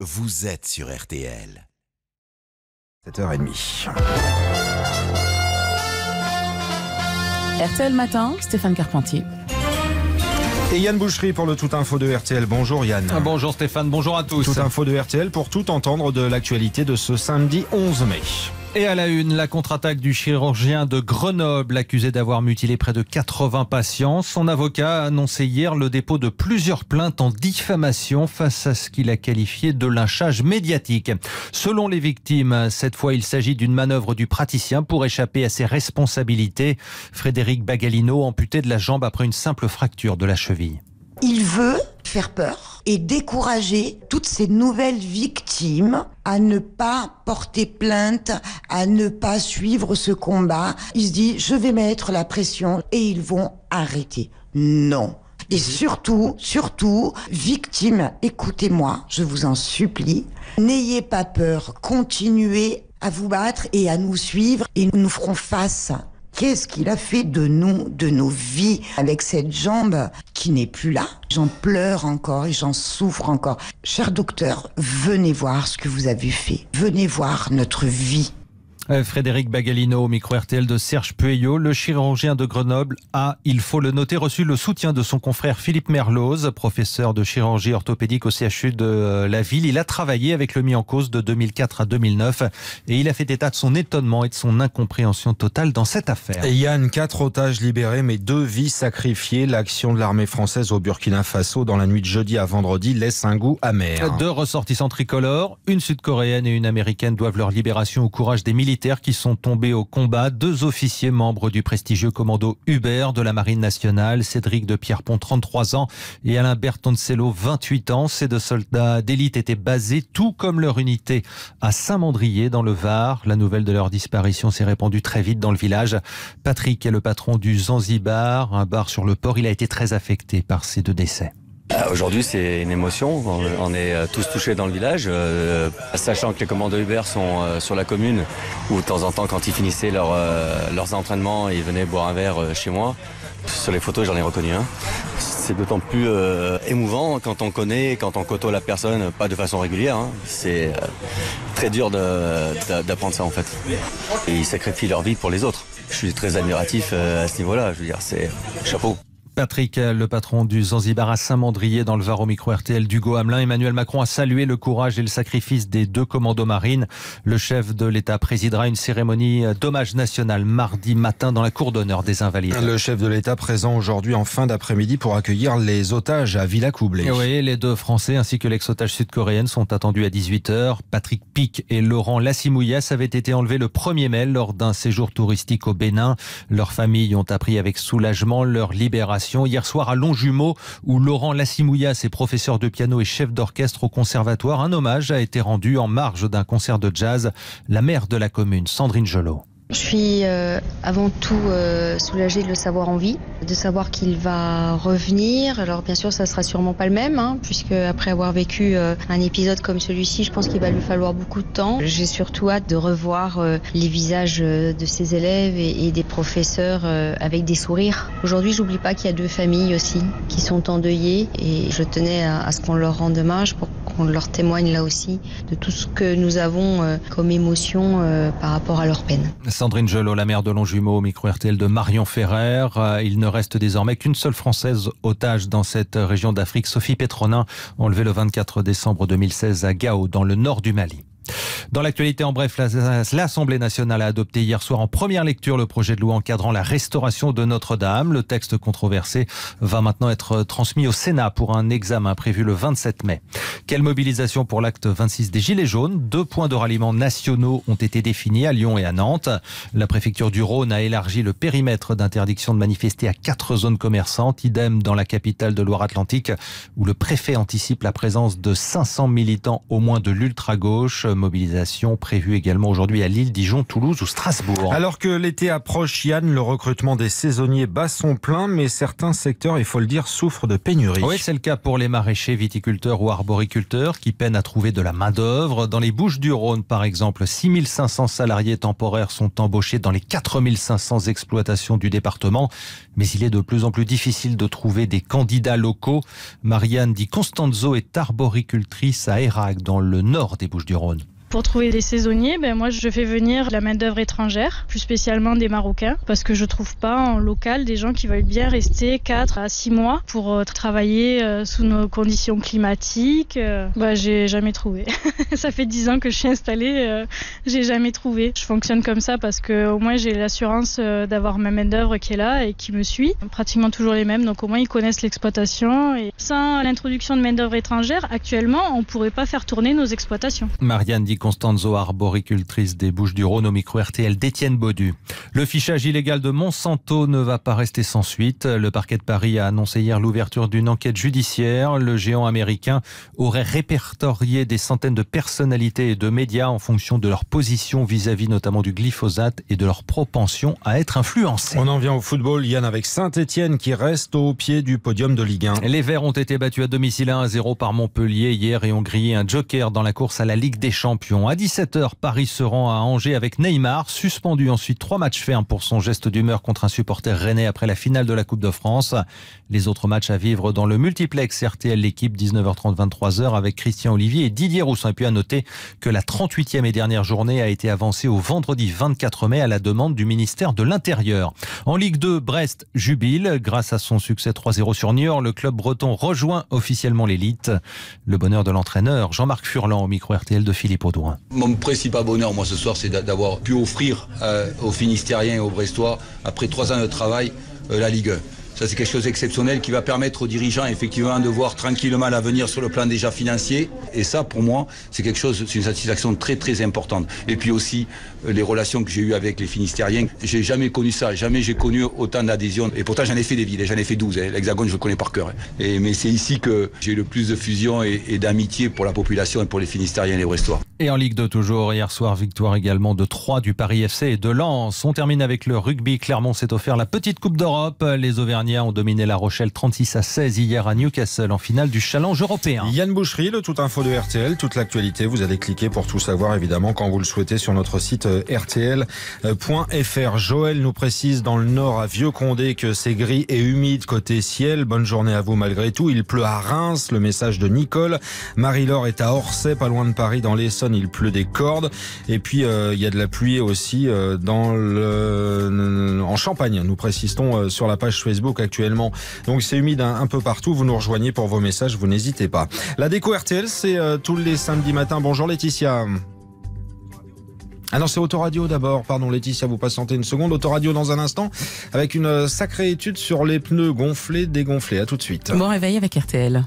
Vous êtes sur RTL. 7h30. RTL Matin, Stéphane Carpentier. Et Yann Boucherie pour le Tout Info de RTL. Bonjour Yann. Bonjour Stéphane, bonjour à tous. Tout Info de RTL pour tout entendre de l'actualité de ce samedi 11 mai. Et à la une, la contre-attaque du chirurgien de Grenoble, accusé d'avoir mutilé près de 80 patients. Son avocat a annoncé hier le dépôt de plusieurs plaintes en diffamation face à ce qu'il a qualifié de lynchage médiatique. Selon les victimes, cette fois, il s'agit d'une manœuvre du praticien pour échapper à ses responsabilités. Frédéric Bagalino, amputé de la jambe après une simple fracture de la cheville. Il veut faire peur et décourager toutes ces nouvelles victimes à ne pas porter plainte, à ne pas suivre ce combat. Il se dit, je vais mettre la pression et ils vont arrêter. Non. Et surtout, victimes, écoutez-moi, je vous en supplie, n'ayez pas peur, continuez à vous battre et à nous suivre et nous ferons face. Qu'est-ce qu'il a fait de nous, de nos vies, avec cette jambe qui n'est plus là? J'en pleure encore et j'en souffre encore. Cher docteur, venez voir ce que vous avez fait. Venez voir notre vie. Frédéric Bagalino au micro RTL de Serge Pueyo. Le chirurgien de Grenoble a, il faut le noter, reçu le soutien de son confrère Philippe Merloz, professeur de chirurgie orthopédique au CHU de la ville. Il a travaillé avec le mis en cause de 2004 à 2009 et il a fait état de son étonnement et de son incompréhension totale dans cette affaire. Et Yann, 4 otages libérés mais 2 vies sacrifiées. L'action de l'armée française au Burkina Faso dans la nuit de jeudi à vendredi laisse un goût amer. 2 ressortissants tricolores, une sud-coréenne et une américaine, doivent leur libération au courage des militaires qui sont tombés au combat. 2 officiers membres du prestigieux commando Hubert de la Marine nationale, Cédric de Pierrepont, 33 ans, et Alain Bertoncello, 28 ans. Ces 2 soldats d'élite étaient basés, tout comme leur unité, à Saint-Mandrier, dans le Var. La nouvelle de leur disparition s'est répandue très vite dans le village. Patrick est le patron du Zanzibar, un bar sur le port. Il a été très affecté par ces 2 décès. Aujourd'hui, c'est une émotion. On est tous touchés dans le village, sachant que les commandos Hubert sont sur la commune, où de temps en temps, quand ils finissaient leurs entraînements, ils venaient boire un verre chez moi. Sur les photos, j'en ai reconnu un. C'est d'autant plus émouvant quand on connaît, quand on côtoie la personne, pas de façon régulière. Hein. C'est très dur d'apprendre ça, en fait. Et ils sacrifient leur vie pour les autres. Je suis très admiratif à ce niveau-là. Je veux dire, c'est chapeau. Patrick, le patron du Zanzibar à Saint-Mandrier dans le Var, au micro RTL d'Hugo Hamelin. Emmanuel Macron a salué le courage et le sacrifice des 2 commandos marines. Le chef de l'État présidera une cérémonie d'hommage national mardi matin dans la cour d'honneur des Invalides. Le chef de l'État présent aujourd'hui en fin d'après-midi pour accueillir les otages à Villacoublay. Oui, les 2 Français ainsi que l'ex-otage sud-coréenne sont attendus à 18h. Patrick Pic et Laurent Lassimouillas avaient été enlevés le 1er mai lors d'un séjour touristique au Bénin. Leurs familles ont appris avec soulagement leur libération hier soir à Longjumeau, où Laurent Lassimouillas est professeur de piano et chef d'orchestre au conservatoire. Un hommage a été rendu en marge d'un concert de jazz. La maire de la commune, Sandrine Jelo. Je suis avant tout soulagée de le savoir en vie, de savoir qu'il va revenir. Alors bien sûr, ça sera sûrement pas le même, hein, puisque après avoir vécu un épisode comme celui-ci, je pense qu'il va lui falloir beaucoup de temps. J'ai surtout hâte de revoir les visages de ses élèves et des professeurs avec des sourires. Aujourd'hui, j'oublie pas qu'il y a 2 familles aussi qui sont endeuillées et je tenais à ce qu'on leur rende hommage pour qu'on leur témoigne là aussi de tout ce que nous avons comme émotion par rapport à leur peine. Sandrine Jelo, la maire de Longjumeau, au micro RTL de Marion Ferrer. Il ne reste désormais qu'une seule Française otage dans cette région d'Afrique, Sophie Petronin, enlevée le 24 décembre 2016 à Gao, dans le nord du Mali. Dans l'actualité, en bref, l'Assemblée nationale a adopté hier soir en première lecture le projet de loi encadrant la restauration de Notre-Dame. Le texte controversé va maintenant être transmis au Sénat pour un examen prévu le 27 mai. Quelle mobilisation pour l'acte 26 des Gilets jaunes? 2 points de ralliement nationaux ont été définis à Lyon et à Nantes. La préfecture du Rhône a élargi le périmètre d'interdiction de manifester à 4 zones commerçantes. Idem dans la capitale de Loire-Atlantique, où le préfet anticipe la présence de 500 militants au moins de l'ultra-gauche. Mobilisation mobilisation prévue également aujourd'hui à Lille, Dijon, Toulouse ou Strasbourg. Alors que l'été approche, Yann, le recrutement des saisonniers bat son plein, mais certains secteurs, il faut le dire, souffrent de pénurie. Oui, c'est le cas pour les maraîchers, viticulteurs ou arboriculteurs qui peinent à trouver de la main-d'œuvre. Dans les Bouches-du-Rhône, par exemple, 6500 salariés temporaires sont embauchés dans les 4500 exploitations du département. Mais il est de plus en plus difficile de trouver des candidats locaux. Marianne Di Constanzo est arboricultrice à Ayrac, dans le nord des Bouches-du-Rhône. Pour trouver des saisonniers, moi je fais venir la main-d'œuvre étrangère, plus spécialement des Marocains, parce que je trouve pas en local des gens qui veulent bien rester 4 à 6 mois pour travailler sous nos conditions climatiques. J'ai jamais trouvé. Ça fait 10 ans que je suis installée, j'ai jamais trouvé. Je fonctionne comme ça parce que au moins j'ai l'assurance d'avoir ma main-d'œuvre qui est là et qui me suit. Pratiquement toujours les mêmes, donc au moins ils connaissent l'exploitation. Et sans l'introduction de main-d'œuvre étrangère, actuellement on pourrait pas faire tourner nos exploitations. Marianne Di Constanzo, arboricultrice des Bouches-du-Rhône, au micro RTL d'Étienne Baudu. Le fichage illégal de Monsanto ne va pas rester sans suite. Le parquet de Paris a annoncé hier l'ouverture d'une enquête judiciaire. Le géant américain aurait répertorié des centaines de personnalités et de médias en fonction de leur position vis-à-vis notamment du glyphosate et de leur propension à être influencés. On en vient au football, Yann, avec Saint-Étienne qui reste au pied du podium de Ligue 1. Les Verts ont été battus à domicile 1-0 par Montpellier hier et ont grillé un joker dans la course à la Ligue des Champions. À 17h, Paris se rend à Angers avec Neymar, suspendu ensuite 3 matchs fermes pour son geste d'humeur contre un supporter rennais après la finale de la Coupe de France. Les autres matchs à vivre dans le multiplex RTL L'Équipe, 19h30, 23h, avec Christian Olivier et Didier Roussin. Et puis à noter que la 38e et dernière journée a été avancée au vendredi 24 mai à la demande du ministère de l'Intérieur. En Ligue 2, Brest jubile. Grâce à son succès 3-0 sur Niort, le club breton rejoint officiellement l'élite. Le bonheur de l'entraîneur, Jean-Marc Furlan, au micro RTL de Philippe. Mon principal bonheur, moi, ce soir, c'est d'avoir pu offrir aux Finistériens et aux Brestois, après 3 ans de travail, la Ligue 1. Ça, c'est quelque chose d'exceptionnel qui va permettre aux dirigeants, effectivement, de voir tranquillement l'avenir sur le plan déjà financier. Et ça, pour moi, c'est quelque chose, c'est une satisfaction très, très importante. Et puis aussi, les relations que j'ai eues avec les Finistériens. J'ai jamais connu ça. Jamais j'ai connu autant d'adhésion. Et pourtant, j'en ai fait des villes. J'en ai fait 12. L'Hexagone, je le connais par cœur. Mais c'est ici que j'ai eu le plus de fusion et d'amitié pour la population et pour les Finistériens et les Brestois. Et en Ligue 2 toujours, hier soir, victoire également de 3 du Paris FC et de Lens. On termine avec le rugby. Clermont s'est offert la petite Coupe d'Europe. Les Auvergnats ont dominé La Rochelle 36-16 hier à Newcastle en finale du Challenge européen. Yann Boucherie, le tout info de RTL, toute l'actualité. Vous allez cliquer pour tout savoir, évidemment, quand vous le souhaitez sur notre site rtl.fr. Joël nous précise dans le nord, à Vieux-Condé, que c'est gris et humide côté ciel. Bonne journée à vous malgré tout. Il pleut à Reims, le message de Nicole. Marie-Laure est à Orsay, pas loin de Paris, dans l'Essonne. Il pleut des cordes et puis il y a de la pluie aussi en Champagne, nous précisons sur la page Facebook actuellement. Donc c'est humide un peu partout, vous nous rejoignez pour vos messages, vous n'hésitez pas. La déco RTL, c'est tous les samedis matins. Bonjour Laetitia. Ah non, c'est Autoradio d'abord. Pardon Laetitia, vous patientez une seconde. Autoradio dans un instant avec une sacrée étude sur les pneus gonflés, dégonflés. À tout de suite. Bon réveil avec RTL.